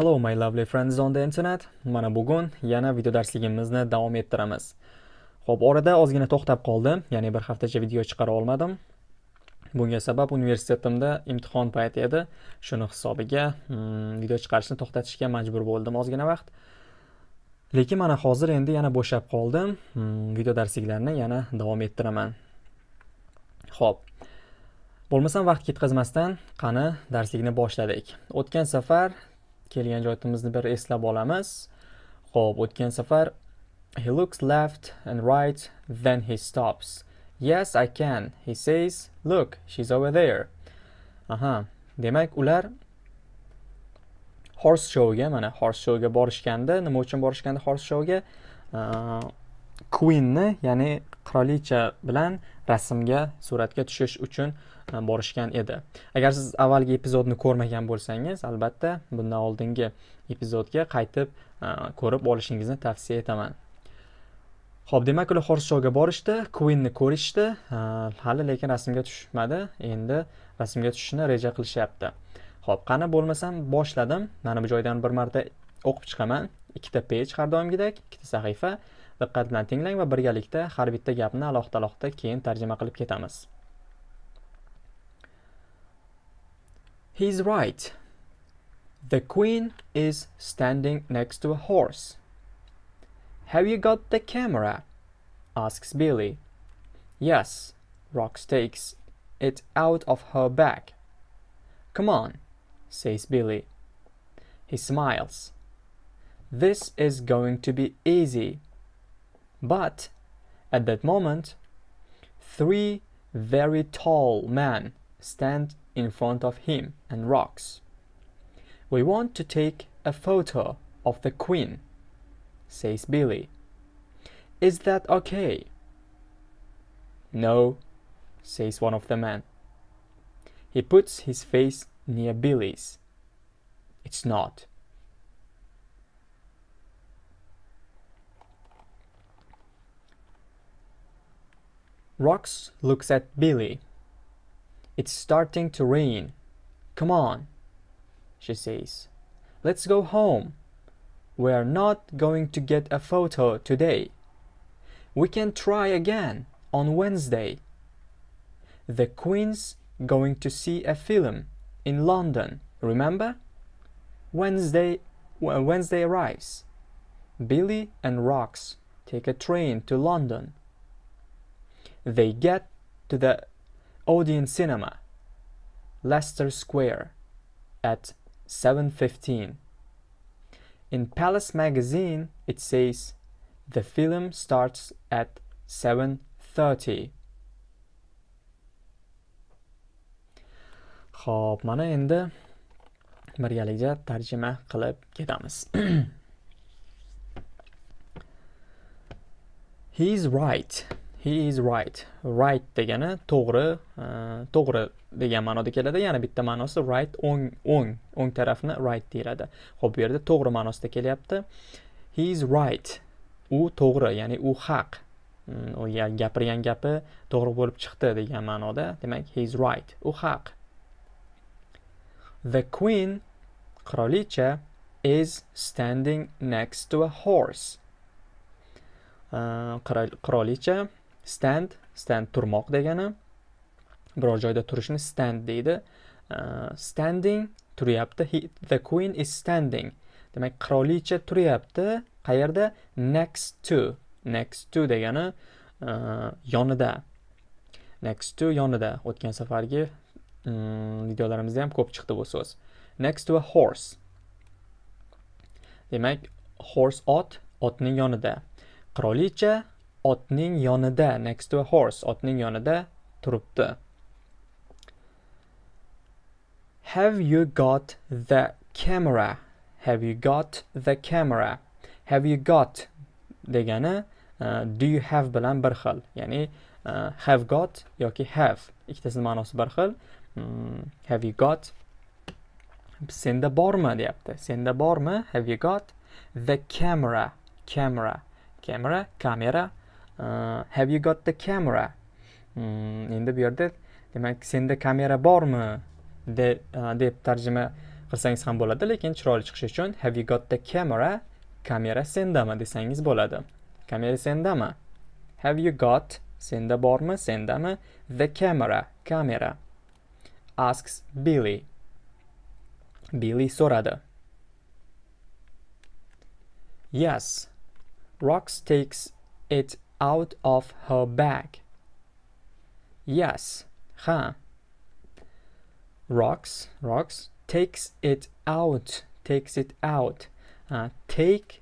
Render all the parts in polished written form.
Hello my lovely friends on the internet. Mana bugun yana video darsligimizni davom ettiramiz. Xo'p, orada ozgina to'xtab qoldim, ya'ni bir haftacha video chiqara olmadim. Bunga sabab universitetimda imtihon payti edi. Shuni hisobiga video chiqarishni to'xtatishga majbur bo'ldim ozgina vaqt. Lekin mana hozir endi yana bo'shab qoldim. Video darsliklarni yana davom ettiraman. Xo'p. Bo'lmasam vaqt ketkazmasdan qani darslikni boshladik. O'tgan safar kelgan joyimizni bir eslab olamiz. Xo'p, o'tgan safar He looks left and right, then he stops. Yes, I can. He says, "Look, she's over there." Demak, ular horse showga, mana horse showga borishganda, nima uchun borishganda horse showga Queenni, ya'ni qirolicha bilan rasmga, suratga tushish uchun borishgan edi. Agar siz avvalgi epizodni ko'rmagan bo'lsangiz, albatta bundan oldingi epizodga qaytib ko'rib olishingizni tavsiya etaman. Xo'p, demak ular horse showga borishdi, Queenni ko'rishdi, hali lekin rasmga tushmadi. Endi rasmga tushishni reja qilishyapti. Xo'p, qani bo'lmasam boshladim. Mana bu joydan bir marta o'qib chiqaman. Ikkita page har doimgidek, ikkita sahifa. Diqqat bilan tinglang va birgalikda har bitta gapni alohida-alohida keyin tarjima qilib ketamiz. He's right. The queen is standing next to a horse. Have you got the camera? Asks Billy. Yes. Rox takes it out of her bag. Come on, says Billy. He smiles. This is going to be easy. But at that moment, three very tall men stand in front of him and Rox. We want to take a photo of the queen, says Billy. Is that okay? No, says one of the men. He puts his face near Billy's. It's not. Rox looks at Billy. It's starting to rain. Come on, she says. Let's go home. We're not going to get a photo today. We can try again on Wednesday. The Queen's going to see a film in London, remember? Wednesday arrives. Billy and Rox take a train to London. They get to the Odeon Cinema, Leicester Square, at 7:15. In Palace magazine, it says the film starts at 7:30. Xo'p, mana endi birgalikda tarjima qilib ketamiz. He's right. He is right. Right degani to'g'ri, to'g'ri degan ma'noda keladi. Yana bitta ma'nosi right, o'ng tarafni right deyiladi. Xo'p, bu yerda to'g'ri ma'nosida kelyapti. He is right. U to'g'ri, ya'ni u haq. U gapirgan gapi to'g'ri bo'lib chiqdi degan ma'noda. Demak, he is right. U haq. The queen, qirolicha, is standing next to a horse. Qirolicha stand turmoq degani. Biror joyda turishni stand deydi. Standing turyapti. The queen is standing. Demak, qirolicha turyapti. Qayerda? Next to. Next to degani yonida. Next to yonida. O'tgan safargi videolarimizda ham ko'p chiqdi bu so'z. Next to a horse. Demak, horse ot, otning yonida. Qirolicha otning yonida, next to a horse, otning yonida turibdi. Have you got the camera? Have you got the camera? Have you got degani do you have bilan bir xil, ya'ni have got yoki have, ikkitasining ma'nosi bir xil. Have you got, senda bormi deyapti. Senda bormi? Have you got the camera? Camera. Have you got the camera? Endi bu yerda demak, senda kamera bormi deb tarjima qilsangiz ham bo'ladi, lekin chiroyli chiqishi uchun have you got the camera? Kamera sendami desangiz bo'ladi. Kamera sendami? Have you got? Senda bormi, sendami? The camera, kamera. Asks Billy. Billy so'radi. Yes. Rox takes it out of her bag. Yes. Ha. Rox takes it out. Takes it out. Take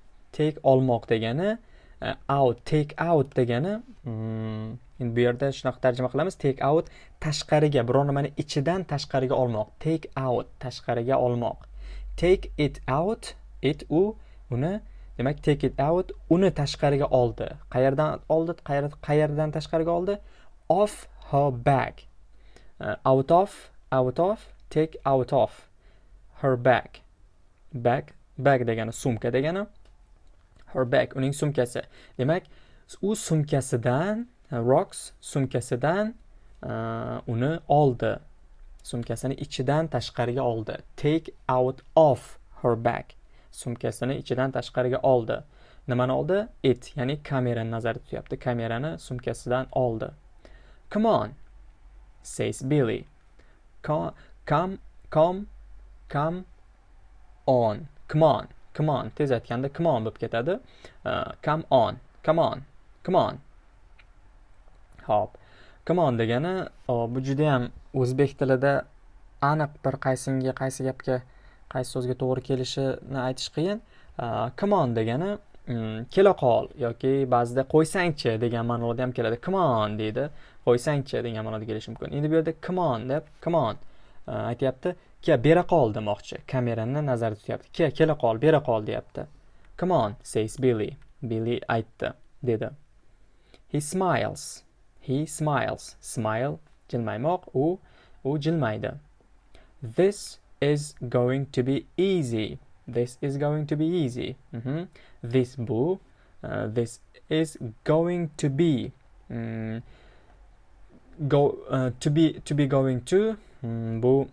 olmoq degani, out, take out degani. Endi bu yerda shunaqa tarjima qilamiz. Take out tashqariga, biror nimani ichidan tashqariga olmoq. Take out tashqariga olmoq. Take it out, it u uni, demak take it out uni tashqariga oldi. Qayerdan oldi? Qayerdan tashqariga oldi? Off her bag. Out of, take out of her bag. Bag degani sumka degani. Her bag uning sumkasi. Demak, u sumkasidan, Rox sumkasidan uni oldi. Sumkasini ichidan tashqariga oldi. Take out of her bag. Sumkasini ichidan tashqariga oldi. Nimani oldi? It, ya'ni kamerani nazarda tutyapti. Kamerani sumkasidan oldi. Come on, says Billy. Come on. Come on. Tez aytganda come on deb ketadi. Come on. Hop. Come on degani, bu juda ham o'zbek tilida aniq bir qaysi gapga, qaysi so'zga to'g'ri kelishini aytish qiyin. Come on degani kela qol yoki ba'zida qo'ysangchi degan ma'noda ham keladi. Come on deydi, qo'ysangchi degan ma'noda kelishi mumkin. Endi bu yerda come on deb, come on aytayapti. Ke bera qol demoqchi. Kamerani nazarda tutyapti. Ke kela qol, bera qol deyapti. Come on, says Billy. Billy aytdi, dedi. He smiles. Smile, jilmaymoq, u jilmaydi. This is going to be easy. This is going to be easy. This is going to be. To be going to. Bu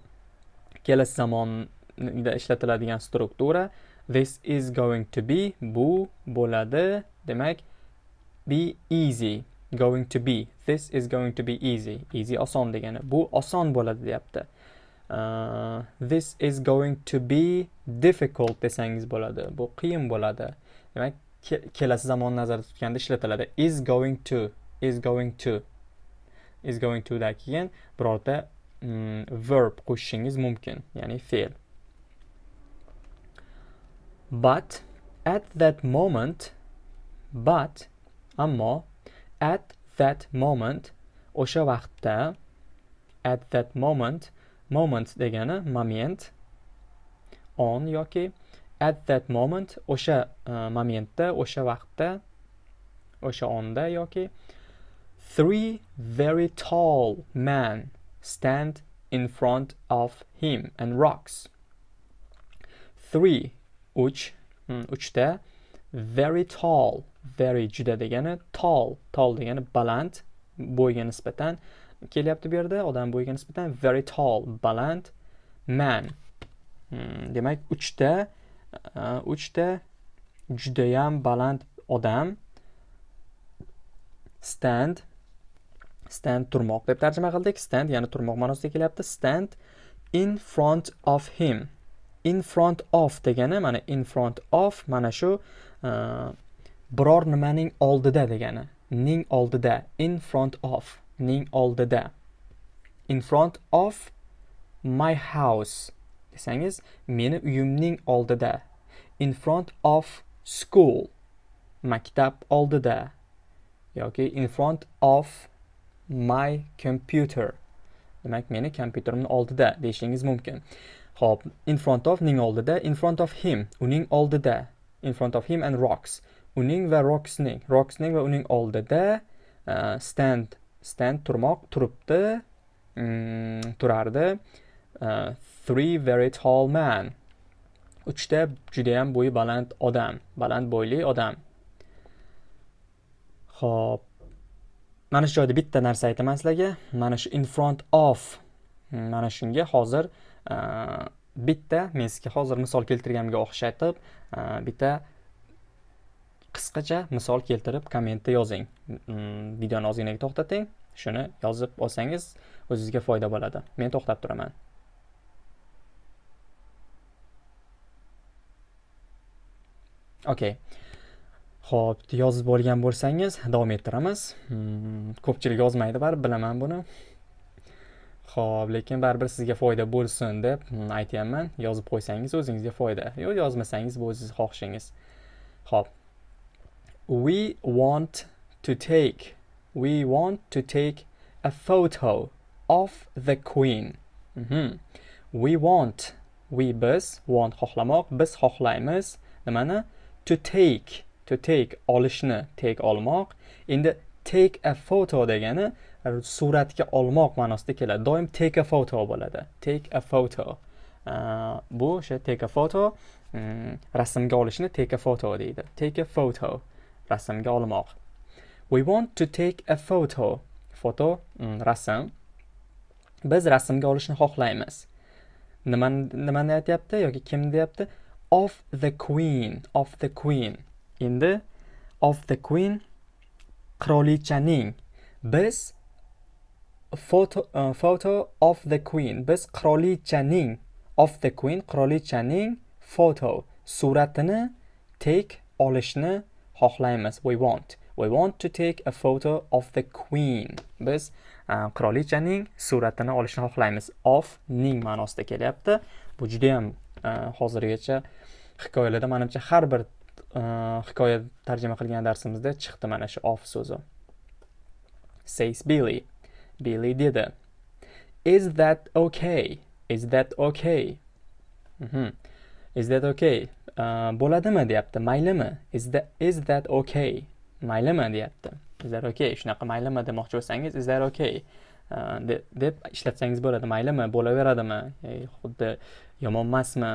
kelasi zamonda ishlatiladigan struktura. This is going to be, bu bo'ladi, demak be easy, going to be. This is going to be easy. Easy oson degani. Bu oson bo'ladi deyapti. This is going to be difficult desangiz bo'ladi. Bu qiyin bo'ladi. Demak kelasi zamon nazarda tutganda ishlatiladi. Is going to da keyin birorta verb qo'shishingiz mumkin, ya'ni fe'l. But at that moment, o'sha vaqtda, at that moment, moment degani moment, on yoki at that moment, o'sha momentda, o'sha vaqtda, o'sha onda yoki. 3 very tall men stand in front of him and Rox. 3 uchta, very tall, very juda degani tall degani baland, bo'yga nisbatan kelyapti bu yerda, odam bo'yiga nisbatan very tall, baland man. Demak uchta judayam baland odam stand turmoq deb tarjima qildik. Stand ya'ni turmoq ma'nosida kelyapti. Stand in front of him. In front of degani mana in front of mana shu biror nimaning oldida degani. Ning oldida. In front of. Ning oldida. In front of my house desangiz meni uyimning oldida. In front of school. Maktab oldida. Yoki in front of my computer. Demak meni kompyuterimni oldida deyishingiz mumkin. Xo'p, in front of ning oldida, in front of him uning oldida, in front of him and Rox uning va Roxning va uning oldida stand turmoq, turibdi, turardi. 3 very tall man. Uchta juda ham bo'yi baland odam, baland bo'yli odam. Xo'p, mana shu joyda bitta narsa aytaman sizlarga. Mana shu in front of, mana shunga hozir bitta men sizga hozir misol keltirganimga o'xshatib bitta qisqacha misol keltirib kommentda yozing. Videoni ozgina to'xtating, shuni yozib olsangiz o'zingizga foyda bo'ladi. Men to'xtab turaman. Okay. Xo'p, yozib bo'lgan bo'lsangiz davom ettiramiz. Ko'pchilik yozmaydi, baribir bilaman buni. Xo'p, lekin baribir sizga foyda bo'lsin deb aytayapman. Yozib qo'ysangiz o'zingizga foyda. Yo'q, yozmasangiz bu o'zingiz xohishingiz. Xo'p. We want to take a photo of the queen. We biz want xohlamoq, biz xohlaymiz. Nimani? To take olishni, take olmoq. Endi take a photo degani suratga olmoq ma'nosida keladi. Doim take a photo bo'ladi. Take a photo. Bu o'sha take a photo rasmga olishni take a photo deydi. Take a photo rasmga olmoq. We want to take a photo. Foto rasm. Biz rasmga olishni xohlaymiz. Nimani aytayapti yoki kim deyapti? Of the queen, of the queen. Endi of the queen qirolichaning. Biz photo of the queen. Biz qirolichaning, of the queen qirolichaning photo suratini take olishni xohlaymiz. We want to take a photo of the queen. Biz qirolichaning suratini olishni xohlaymiz. Of ning ma'nosida kelyapti. Bu juda ham hozirgacha hikoyalarda menimcha har bir hikoya tarjima qilgan darsimizda chiqdi mana shu of so'zi. Says Billy. Billy dedi. Is that okay? Is that okay? Is that okay? Bo'ladimi deyapti, maylimi? Is that okay? Maylimi deyapti. Is that okay? Shunaqa maylimi demoqchi bo'lsangiz, is that okay? Deb ishlatsangiz bo'ladi. Maylimi, bo'laveradimi, xuddi yomon emasmi,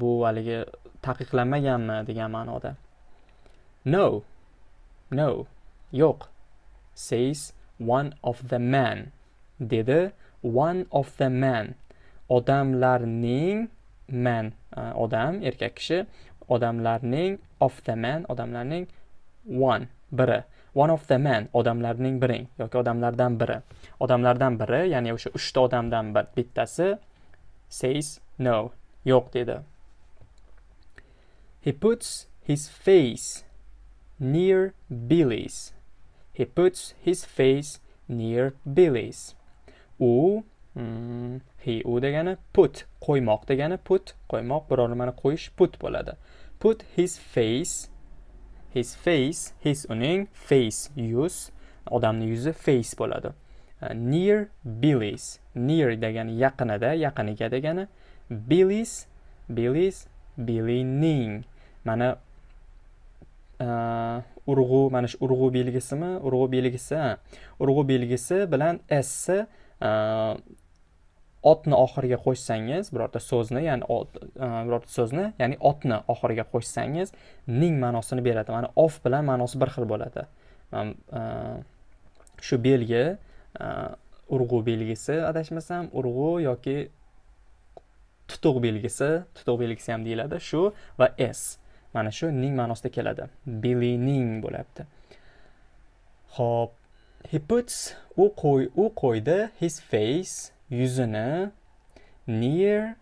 bu haliga taqiqlanmaganmi degan ma'noda. No, yo'q, says one of the men, dedi. One of the men, odamlarning, man odam, erkak kishi, odamlarning, of the man, odamlarning, one, biri. One of the men, odamlarning biri yoki odamlardan biri. Odamlardan biri, ya'ni o'sha 3 ta odamdan bittasi says no, yo'q dedi. He puts his face near Billy's. He puts his face near Billy's. U, he u degani put, qo'ymoq degani put, qo'ymoq, biror nimani qo'yish put bo'ladi. Put his face, his uning, face, yuz, odamning yuzi face bo'ladi. Near Billy's, near degani yaqinida, yaqiniga degani. Billy's, Billyning. Mana urg'u, mana shu urg'u belgisimi? Urg'u belgisi bilan s otni oxiriga qo'shsangiz, birorta so'zni, ya'ni otni oxiriga qo'shsangiz, ning ma'nosini beradi. Mana of bilan ma'nosi bir xil bo'ladi. Shu belgi urg'u belgisi, adashmasam, urg'u yoki tutuq belgisi ham deyiladi. Shu va s. Mana shu ning ma'nosida keladi. Billyning bo'ladi. Xo'p, he puts u qo'ydi his face, yuzini near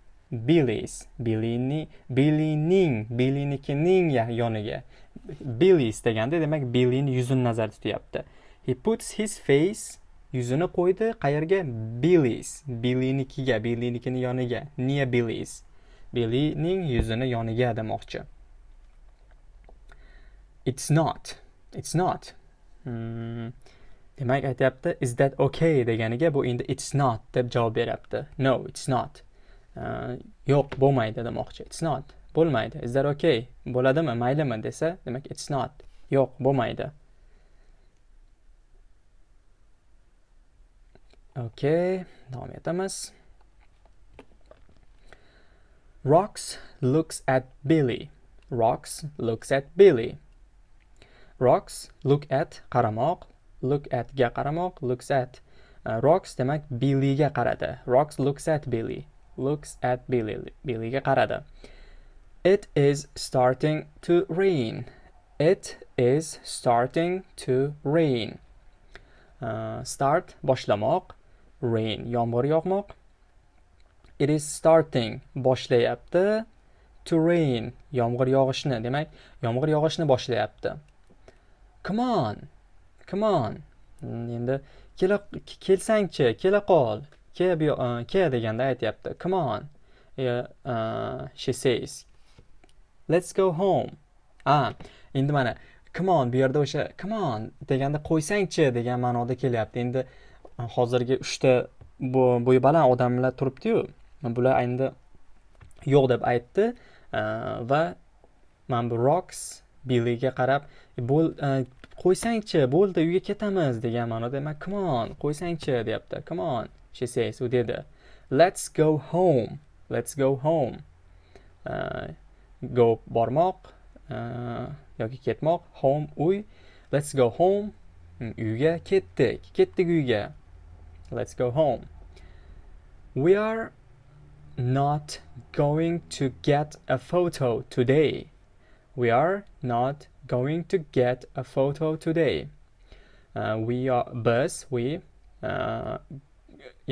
Billy's, Billynikining yoniga. Billy's deganda demak Billy'ning yuzini nazarda tutyapti. He puts his face, yuzini qo'ydi qayerga? Billy's, Billynikiga, Billynikini yoniga, near Billy's, Billy'ning yuzini yoniga demoqchi. It's not. Demak aytayapti, is that okay deganiga bu endi it's not deb javob beryapti. No, it's not. Yo'q, bo'lmaydi demoqchi. It's not, bo'lmaydi. Is that okay? Bo'ladimi, maylimi desa, demak it's not. Yo'q, bo'lmaydi. Okay, davom etamiz. Rox looks at Billy. Rox looks at Billy. Rox look at qaramoq. Look at ga qaramoq, looks at. Rox demak Billy'ga qaradi. Rox looks at Billy. looks at Billy. Billy'ye qaradı. It is starting to rain. It is starting to rain. Start boshlamoq, rain yomg'ir yog'moq. It is starting boshlayapti, to rain yomg'ir yog'ishni, demak yomg'ir yog'ishni boshlayapti. Come on, come on. Endi kelsangchi, kela qol, ke deganda aytyapti. Come on. She says, let's go home. Endi mana come on bu yerda o'sha come on deganda qo'ysangchi degan ma'noda kelyapti. Endi hozirgi 3 ta bo'yi baland odamlar turibdi-yu. Bular endi yo'q deb aytdi va men bu rocks Billy'ga qarab qo'ysangchi, bo'ldi uyga ketamiz degan ma'noda. Men come on, qo'ysangchi deyapti. Come on, she says, u dedi. Let's go home. Let's go home. Go bormoq yoki ketmoq, home uy. Let's go home. Uyga ketdik. Ketdik uyga. Let's go home. We are not going to get a photo today. We are not going to get a photo today. We are bus. We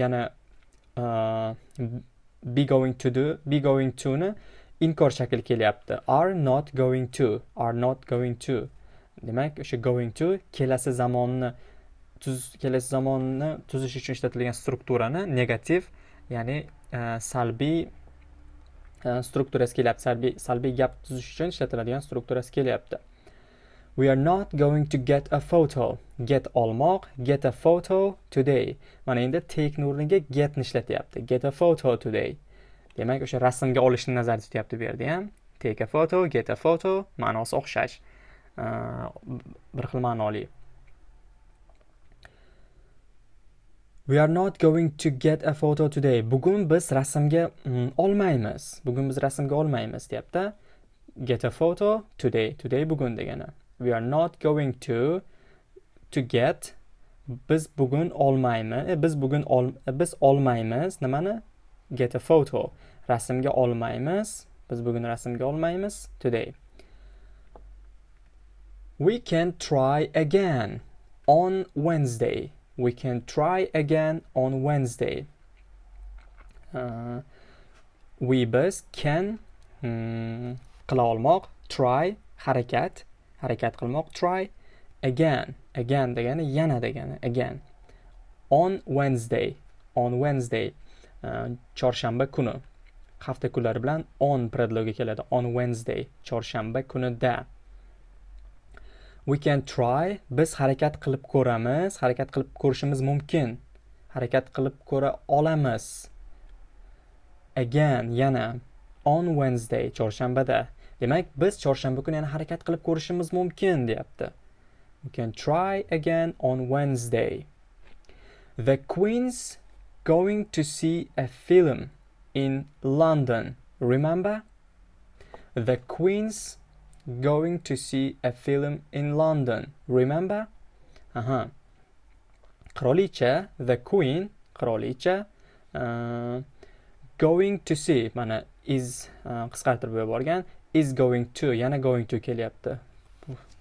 yana be going to ne inkor shakli kelyapti. Are not going to. Are not going to. Demak o'sha going to kelasi zamonni tuzish uchun ishlatilgan strukturani negativ, ya'ni salbiy strukturasi kelyapti. Salbiy gap tuzish uchun ishlatiladigan strukturasi kelyapti. We are not going to get a photo. Get olmoq, get a photo today. Mana endi take o'rniga get ni ishlatyapti. Get a photo today. Demak o'sha rasmga olishni nazarda tutyapti bu yerda ham. Take a photo, get a photo ma'nosi o'xshash. Bir xil ma'noli. We are not going to get a photo today. Bugun biz rasmga olmaymiz. Bugun biz rasmga olmaymiz deyapti. Get a photo today. Today bugun degani. We are not going to get biz bugun olmaymiz. Biz olmaymiz. Nimani? Get a photo. Rasmga olmaymiz. Biz bugun rasmga olmaymiz. Today. We can try again on Wednesday. We can try again on Wednesday. We biz can qila olmoq, try harakat qilmoq, try again degani yana degani again. On Wednesday chorshanba kuni. Hafta kunlari bilan on predlogi keladi. On Wednesday chorshanba kunida. We can try. Biz harakat qilib ko'ramiz. Harakat qilib ko'rishimiz mumkin. Harakat qilib ko'ra olamiz. Again, yana. On Wednesday, chorshanbada. Demak, biz chorshanba kuni yana harakat qilib ko'rishimiz mumkin deyapti. We can try again on Wednesday. The Queen's going to see a film in London. Remember? The Queen's going to see a film in London. Remember? Qirolicha, the queen, qirolicha, going to see, mana is qisqartirib yuborgan, is going to, yana going to kelyapti.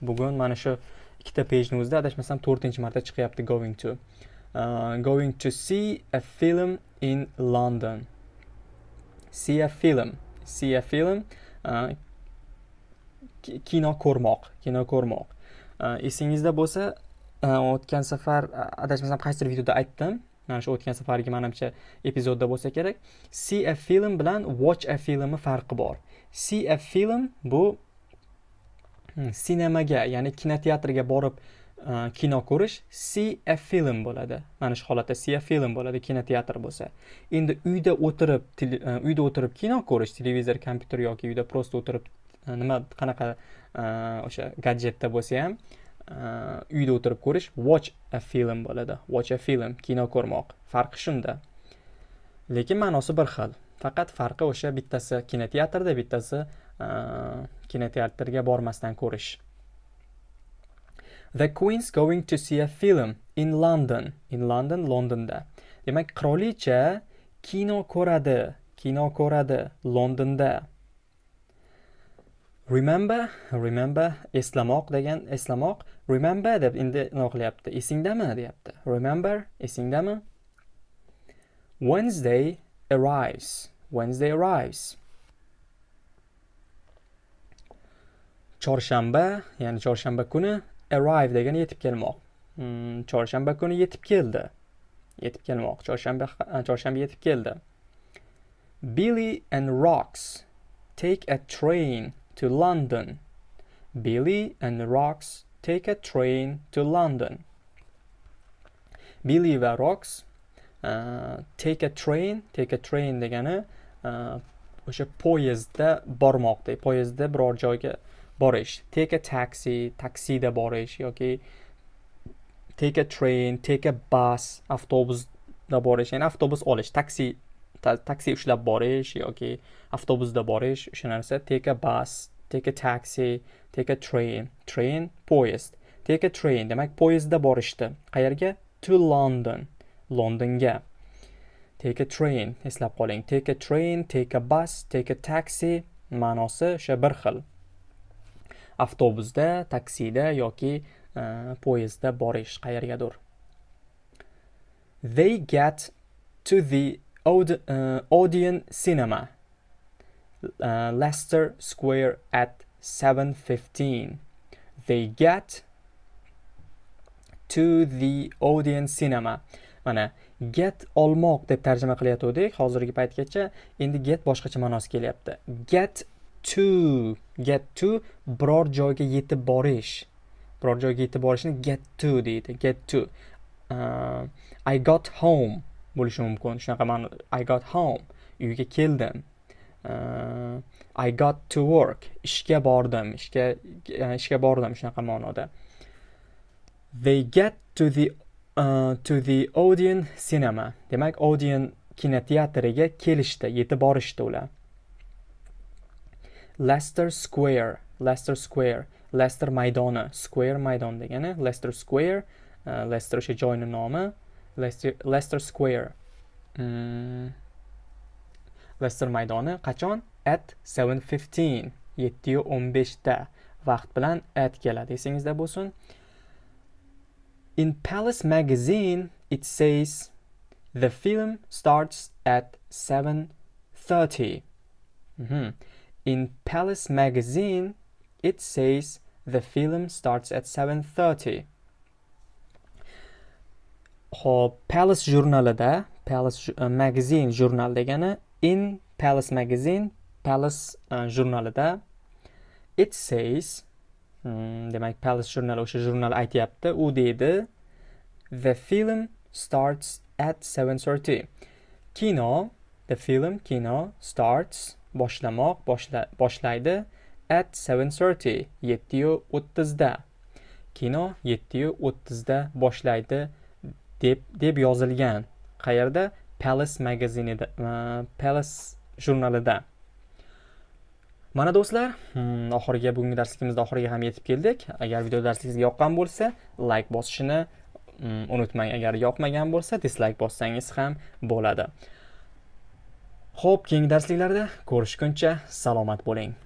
Bugun mana shu ikkita pejning o'zida adashmasam 4-marta chiqyapti going to. Going to see a film in London. See a film. Kino ko'rmoq. Esingizda bo'lsa, o'tgan safar adashmasam qaysidir videoda aytdim. Mana shu o'tgan safargi menimcha epizodda bo'lsa kerak. See a film bilan watch a filmni farqi bor. See a film bu sinemaga, ya'ni kinoteatrga borib kino ko'rish, see a film bo'ladi. Mana shu holatda see a film bo'ladi kinoteatr bo'lsa. Endi uyda o'tirib kino ko'rish, televizor, kompyuter yoki uyda prosta o'tirib nima qanaqa o'sha gadjetda bo'lsa ham uyda o'tirib ko'rish watch a film bo'ladi. Watch a film kino ko'rmoq. Farqi shunda. Lekin ma'nosi bir xil. Faqat farqi o'sha bittasi kinoteatrda, bittasi kinoteatrga bormasdan ko'rish. The Queen's going to see a film in London. In London, Londonda. Demak, qirolicha kino ko'radi. kino ko'radi Londonda. Remember eslamoq degan eslamoq remember deb endi noqlayapti. Esingdami deyapti. Remember esingdami? Wednesday arrives. Chorshanba, ya'ni chorshanba kuni arrive degani yetib kelmoq. Chorshanba kuni yetib keldi. Chorshanba yetib keldi. Billy and Rox take a train to London. Billy and Rox take a train to London. Billy va Rox take a train degani o'sha poyezdda bormoqda, poyezdda biror joyga borish. Take a taxi, taksida borish yoki take a train, take a bus, avtobusda borish, ya'ni avtobus olish, taksi ushlab borish yoki avtobusda borish, o'sha narsa. Take a bus, take a taxi, take a train. Train poyezd. Take a train demak poyezdda borishdi. Qayerga? To London. Londonga. Take a train, eslab qoling. Take a train, take a bus, take a taxi ma'nosi o'sha bir xil. Avtobusda, taksida yoki poyezdda borish qayergadir. They get to the Odeon Cinema, Leicester Square at 7:15. They get to the Odeon Cinema. Mana get olmoq deb tarjima qilyotdik hozirgi paytgacha, endi get boshqacha ma'nosi kelyapti. Get to biror joyga yetib borish. Biror joyga yetib borishni get to deydi. Get to. I got home bo'lishi mumkin. Shunaqa ma'no. I got home. Uyga keldim. I got to work. Ishga bordim shunaqa ma'noda. They get to the Odeon Cinema. Demak, Odeon kinoteatriga kelishdi, yetib borishdi ular. Leicester Square. Leicester maydoni, square maydon degani. Leicester Square, Leicester o'sha joyning nomi. Leicester Square. Leicester maydoni qachon? At 7:15. 7:15 da. Vaqt bilan at keladi esingizda bo'lsin. In Palace magazine it says the film starts at 7:30. In Palace magazine it says the film starts at 7:30. Ho, Palace jurnalida, Palace magazine jurnal degani, in Palace magazine, Palace jurnalida it says, demak Palace jurnal o'sha jurnal aytayapti, u deydi the film starts at 7:30. Kino, the film, kino starts boshlamoq, boshlaydi at 7:30, 7:30 da. Kino 7:30 da boshlaydi deb yozilgan. Qayerda? Palace magazinida, Palace jurnalida. Mana do'stlar, oxiriga bugungi darsligimizda oxiriga ham yetib keldik. Agar video dars sizga yoqqan bo'lsa, like bosishni unutmang. Agar yoqmagan bo'lsa, dislike bossangiz ham bo'ladi. Xo'p, keyingi darsliklarda ko'rishguncha salomat bo'ling.